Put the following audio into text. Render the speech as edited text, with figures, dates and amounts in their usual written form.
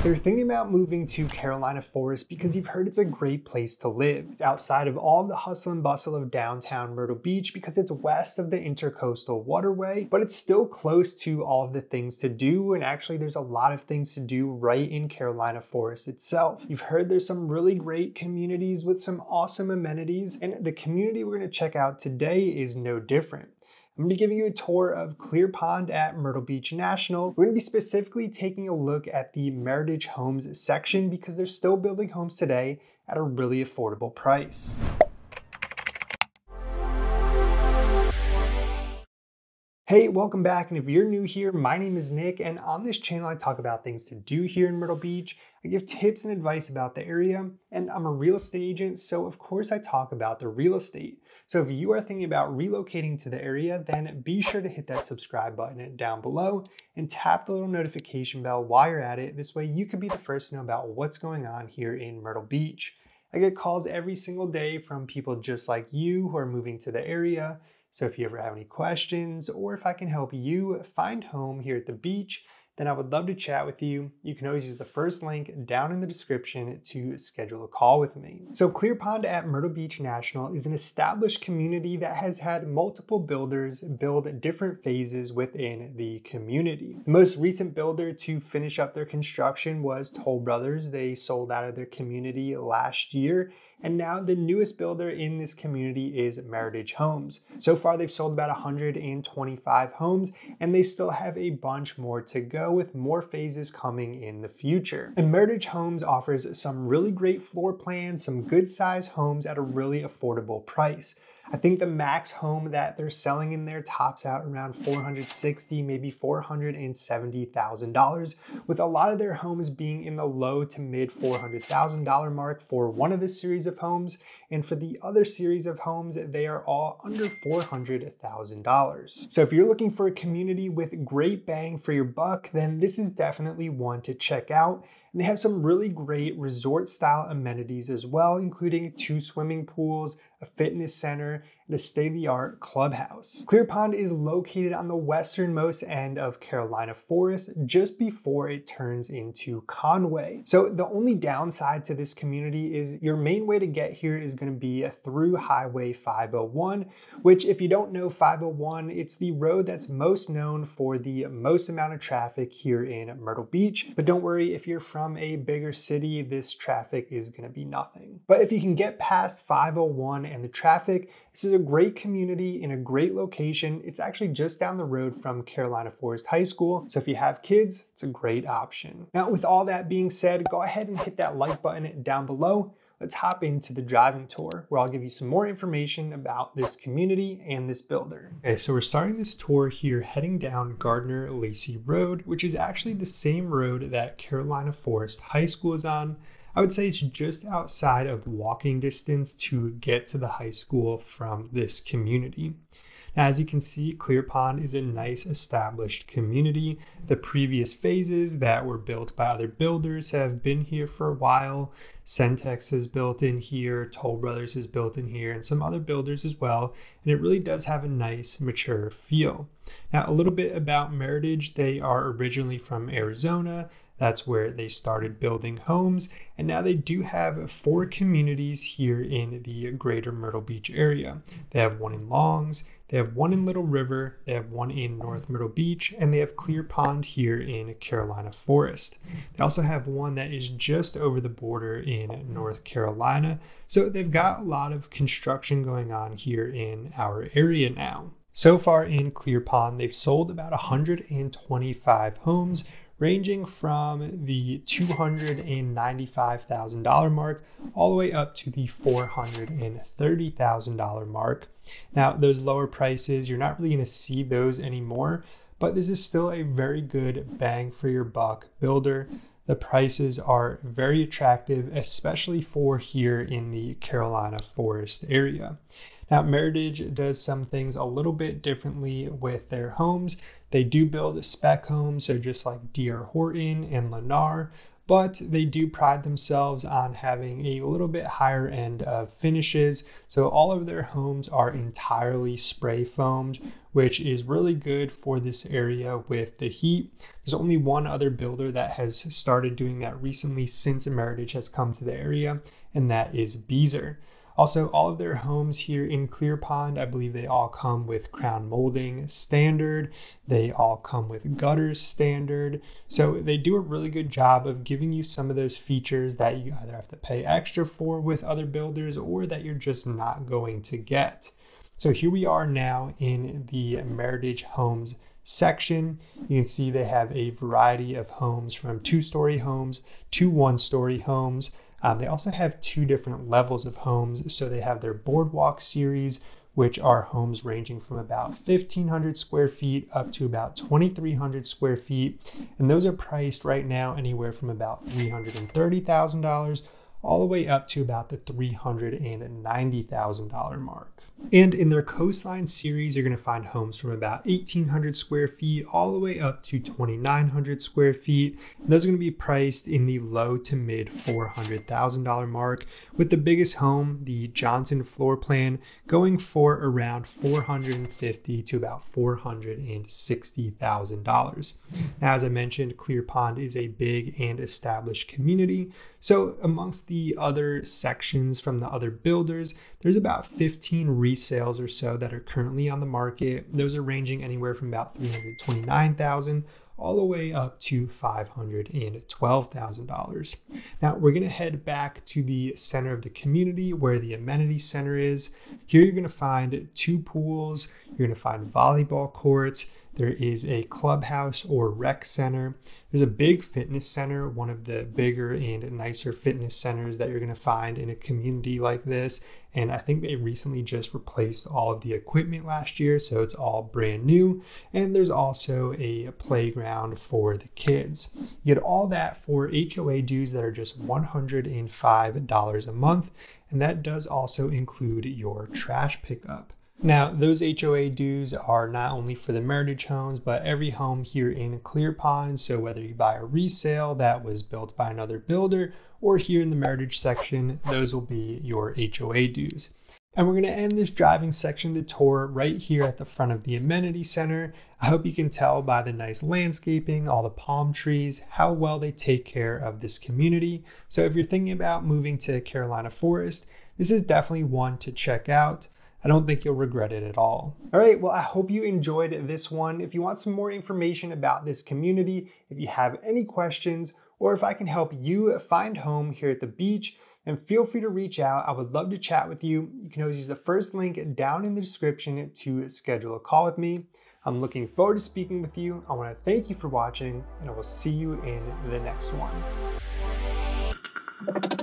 So you're thinking about moving to Carolina Forest because you've heard it's a great place to live. It's outside of all the hustle and bustle of downtown Myrtle Beach because it's west of the Intracoastal waterway, but it's still close to all of the things to do, and actually there's a lot of things to do right in Carolina Forest itself. You've heard there's some really great communities with some awesome amenities, and the community we're going to check out today is no different. I'm going to be giving you a tour of Clear Pond at Myrtle Beach National. We're going to be specifically taking a look at the Meritage Homes section because they're still building homes today at a really affordable price. Hey, welcome back, and if you're new here, my name is Nick, and on this channel I talk about things to do here in Myrtle Beach. I give tips and advice about the area, and I'm a real estate agent, so of course I talk about the real estate. So if you are thinking about relocating to the area, then be sure to hit that subscribe button down below and tap the little notification bell while you're at it. This way you can be the first to know about what's going on here in Myrtle Beach. I get calls every single day from people just like you who are moving to the area. So if you ever have any questions, or if I can help you find home here at the beach, then I would love to chat with you. You can always use the first link down in the description to schedule a call with me. So Clear Pond at Myrtle Beach National is an established community that has had multiple builders build different phases within the community. The most recent builder to finish up their construction was Toll Brothers. They sold out of their community last year, and now the newest builder in this community is Meritage Homes. So far they've sold about 125 homes, and they still have a bunch more to go, with more phases coming in the future. And Meritage Homes offers some really great floor plans, some good size homes at a really affordable price. I think the max home that they're selling in there tops out around $460,000, maybe $470,000, with a lot of their homes being in the low to mid $400,000 mark for one of the series of homes, and for the other series of homes, they are all under $400,000. So if you're looking for a community with great bang for your buck, then this is definitely one to check out. And they have some really great resort-style amenities as well, including 2 swimming pools, a fitness center, and a state-of-the-art clubhouse. Clear Pond is located on the westernmost end of Carolina Forest, just before it turns into Conway. So the only downside to this community is your main way to get here is going to be through Highway 501, which, if you don't know 501, it's the road that's most known for the most amount of traffic here in Myrtle Beach. But don't worry, if you're from a bigger city, this traffic is going to be nothing. But if you can get past 501 and the traffic, this is a great community in a great location. It's actually just down the road from Carolina Forest High School, so if you have kids, it's a great option. Now, with all that being said, go ahead and hit that like button down below. Let's hop into the driving tour, where I'll give you some more information about this community and this builder. Okay, so we're starting this tour here heading down Gardner Lacey Road, which is actually the same road that Carolina Forest High School is on. I would say it's just outside of walking distance to get to the high school from this community. Now, as you can see, Clear Pond is a nice established community. The previous phases that were built by other builders have been here for a while. Centex is built in here, Toll Brothers is built in here, and some other builders as well, and it really does have a nice, mature feel. Now, a little bit about Meritage. They are originally from Arizona. That's where they started building homes, and now they do have 4 communities here in the greater Myrtle Beach area. They have one in Longs, they have one in Little River, they have one in North Myrtle Beach, and they have Clear Pond here in Carolina Forest. They also have one that is just over the border in North Carolina, so they've got a lot of construction going on here in our area now. So far in Clear Pond, they've sold about 125 homes, ranging from the $295,000 mark all the way up to the $430,000 mark. Now, those lower prices, you're not really going to see those anymore, but this is still a very good bang for your buck builder. The prices are very attractive, especially for here in the Carolina Forest area. Now, Meritage does some things a little bit differently with their homes. They do build spec homes, so just like D.R. Horton and Lennar, but they do pride themselves on having a little bit higher end of finishes. So all of their homes are entirely spray foamed, which is really good for this area with the heat. There's only one other builder that has started doing that recently since Meritage has come to the area, and that is Beazer. Also, all of their homes here in Clear Pond, I believe they all come with crown molding standard. They all come with gutters standard. So they do a really good job of giving you some of those features that you either have to pay extra for with other builders or that you're just not going to get. So here we are now in the Meritage Homes section. You can see they have a variety of homes, from two-story homes to one-story homes. They also have two different levels of homes. So they have their Boardwalk series, which are homes ranging from about 1,500 square feet up to about 2,300 square feet. And those are priced right now anywhere from about $330,000 all the way up to about the $390,000 mark. And in their Coastline series, you're going to find homes from about 1,800 square feet all the way up to 2,900 square feet. And those are going to be priced in the low to mid $400,000 mark, with the biggest home, the Johnson floor plan, going for around $450,000 to about $460,000. Now, as I mentioned, Clear Pond is a big and established community. So amongst the other sections from the other builders, there's about 15 resales or so that are currently on the market. Those are ranging anywhere from about $329,000 all the way up to $512,000. Now we're going to head back to the center of the community where the amenity center is. Here you're going to find two pools, you're going to find volleyball courts, there is a clubhouse or rec center. There's a big fitness center, one of the bigger and nicer fitness centers that you're going to find in a community like this. And I think they recently just replaced all of the equipment last year, so it's all brand new. And there's also a playground for the kids. You get all that for HOA dues that are just $105 a month. And that does also include your trash pickup. Now, those HOA dues are not only for the Meritage Homes, but every home here in Clear Pond. So whether you buy a resale that was built by another builder or here in the Meritage section, those will be your HOA dues. And we're going to end this driving section of the tour right here at the front of the amenity center. I hope you can tell by the nice landscaping, all the palm trees, how well they take care of this community. So if you're thinking about moving to Carolina Forest, this is definitely one to check out. I don't think you'll regret it at all. All right, well, I hope you enjoyed this one. If you want some more information about this community, if you have any questions, or if I can help you find home here at the beach, then feel free to reach out. I would love to chat with you. You can always use the first link down in the description to schedule a call with me. I'm looking forward to speaking with you. I want to thank you for watching, and I will see you in the next one.